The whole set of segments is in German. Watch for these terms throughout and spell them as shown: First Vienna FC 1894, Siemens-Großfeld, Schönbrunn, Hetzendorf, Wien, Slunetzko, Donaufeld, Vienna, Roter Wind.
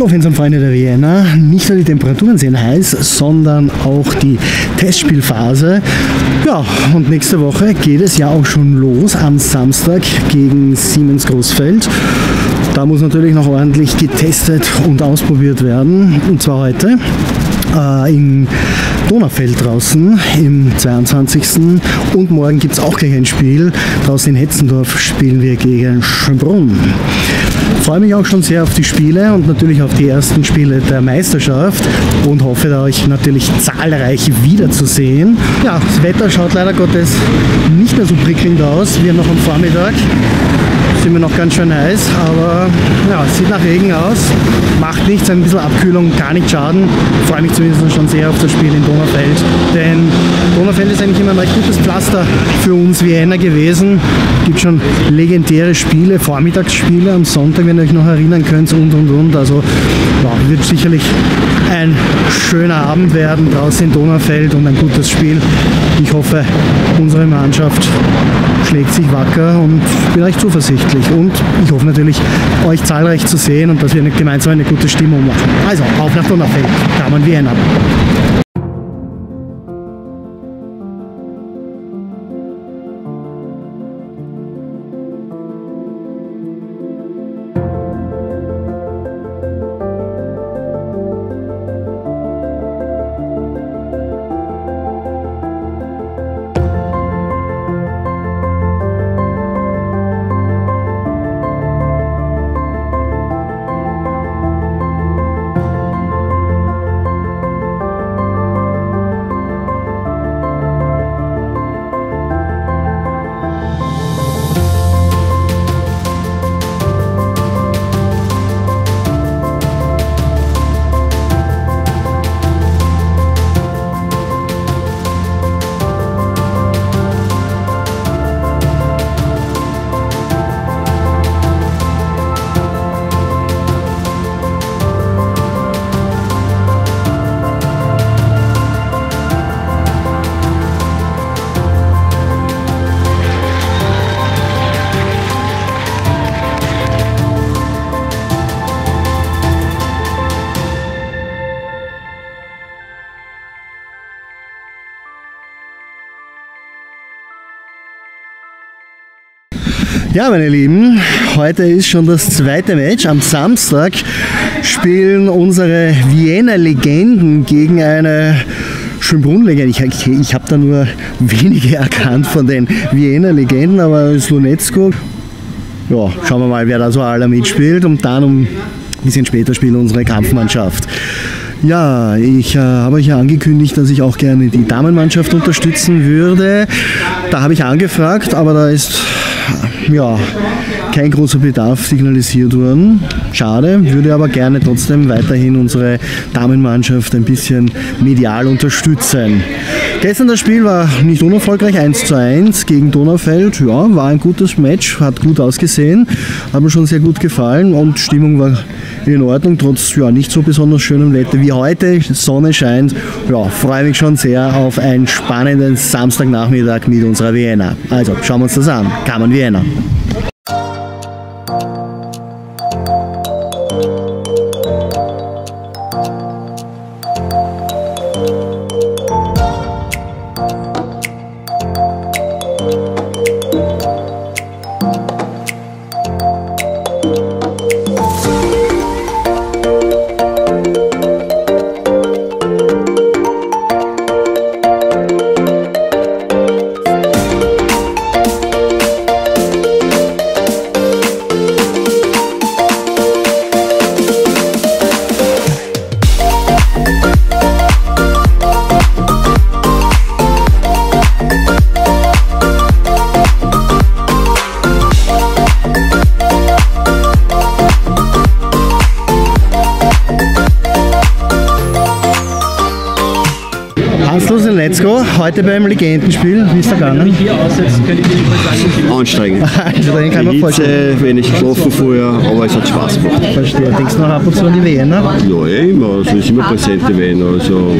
Hallo Fans und Freunde der Vienna, nicht nur die Temperaturen sind heiß, sondern auch die Testspielphase. Ja, und nächste Woche geht es ja auch schon los am Samstag gegen Siemens-Großfeld. Da muss natürlich noch ordentlich getestet und ausprobiert werden, und zwar heute in Donaufeld draußen im 22. und morgen gibt es auch gleich ein Spiel. Draußen in Hetzendorf spielen wir gegen Schönbrunn. Ich freue mich auch schon sehr auf die Spiele und natürlich auf die ersten Spiele der Meisterschaft und hoffe, da euch natürlich zahlreich wiederzusehen. Ja, das Wetter schaut leider Gottes nicht mehr so prickelnd aus. Wir noch am Vormittag sind wir noch ganz schön heiß, aber ja, sieht nach Regen aus. Macht nichts, ein bisschen Abkühlung, gar nicht schaden. Ich freue mich zumindest schon sehr auf das Spiel in Donaufeld, denn Donaufeld ist eigentlich immer ein recht gutes Pflaster für uns Wiener gewesen. Es gibt schon legendäre Spiele, Vormittagsspiele am Sonntag, wenn ihr euch noch erinnern könnt und. Also ja, wird sicherlich ein schöner Abend werden draußen in Donaufeld und ein gutes Spiel. Ich hoffe, unsere Mannschaft schlägt sich wacker und bin recht zuversichtlich. Und ich hoffe natürlich, euch zahlreich zu sehen und dass wir gemeinsam eine gute Stimmung machen. Also, auf nach Donaufeld, Damen Vienna. Ja, meine Lieben, heute ist schon das zweite Match. Am Samstag spielen unsere Vienna-Legenden gegen eine Schönbrunn-Legende. Ich habe da nur wenige erkannt von den Vienna-Legenden, aber Slunetzko. Ja, schauen wir mal, wer da so alle mitspielt. Und dann ein bisschen später spielt unsere Kampfmannschaft. Ja, ich habe euch ja angekündigt, dass ich auch gerne die Damenmannschaft unterstützen würde. Da habe ich angefragt, aber da ist ja kein großer Bedarf signalisiert worden. Schade, würde aber gerne trotzdem weiterhin unsere Damenmannschaft ein bisschen medial unterstützen. Gestern das Spiel war nicht unerfolgreich, 1:1 gegen Donaufeld. Ja, war ein gutes Match, hat gut ausgesehen, hat mir schon sehr gut gefallen und Stimmung war in Ordnung, trotz ja nicht so besonders schönem Wetter wie heute. Sonne scheint, ja, freue mich schon sehr auf einen spannenden Samstagnachmittag mit unserer Vienna. Also, schauen wir uns das an. Kamen Vienna. Slunetzko, heute beim Legendenspiel, wie ist da gegangen? Anstrengend. Anstrengend kann man vorstellen. Wenig getroffen vorher, aber es hat Spaß gemacht. Verstehe. Denkst du noch ab und zu an die Vienna? Ja, immer. Also ist immer präsent die Vienna. Also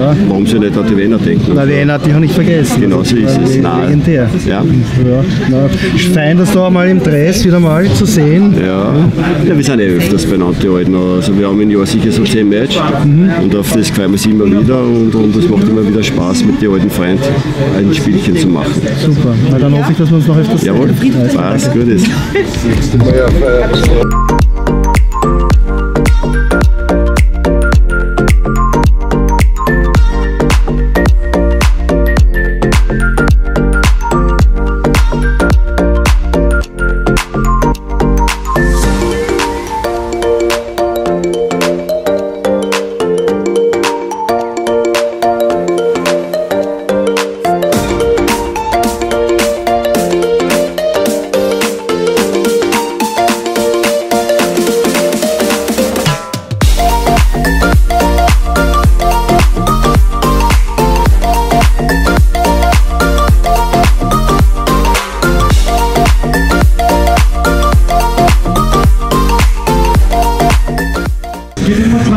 ja. Warum soll ich nicht an die Vienna denken? Na, Vienna hat dich auch nicht vergessen. Genau so ist es. Legendär. Ja. Ja. Fein, dass du auch mal im Dress wieder mal zu sehen. Ja. Ja, wir sind eh öfters benannt, die Alten. Also wir haben im Jahr sicher so 10 Matches. Mhm. Und auf das freuen wir uns immer wieder und es macht immer wieder Spaß, mit den alten Freunden ein Spielchen zu machen. Super, na dann hoffe ich, dass wir uns noch öfters sehen. Jawohl, was Gutes.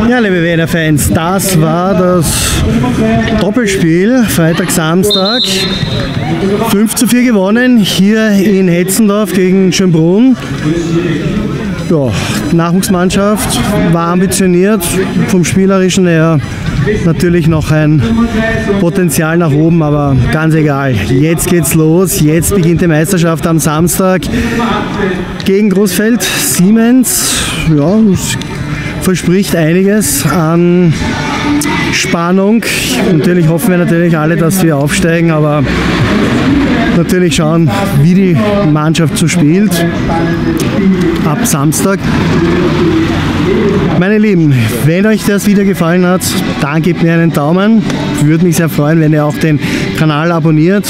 Ja, liebe Vienna-Fans, das war das Doppelspiel, Freitag, Samstag. 5:4 gewonnen, hier in Hetzendorf gegen Schönbrunn. Ja, die Nachwuchsmannschaft war ambitioniert, vom Spielerischen her natürlich noch ein Potenzial nach oben, aber ganz egal. Jetzt geht's los, jetzt beginnt die Meisterschaft am Samstag gegen Großfeld, Siemens. Ja, verspricht einiges an Spannung. Natürlich hoffen wir natürlich alle, dass wir aufsteigen, aber natürlich schauen, wie die Mannschaft so spielt ab Samstag. Meine Lieben, wenn euch das Video gefallen hat, dann gebt mir einen Daumen. Würde mich sehr freuen, wenn ihr auch den Kanal abonniert.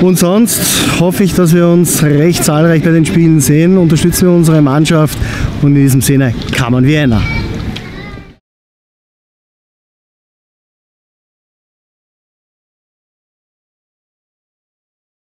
Und sonst hoffe ich, dass wir uns recht zahlreich bei den Spielen sehen. Unterstützen wir unsere Mannschaft und in diesem Sinne, come on Vienna!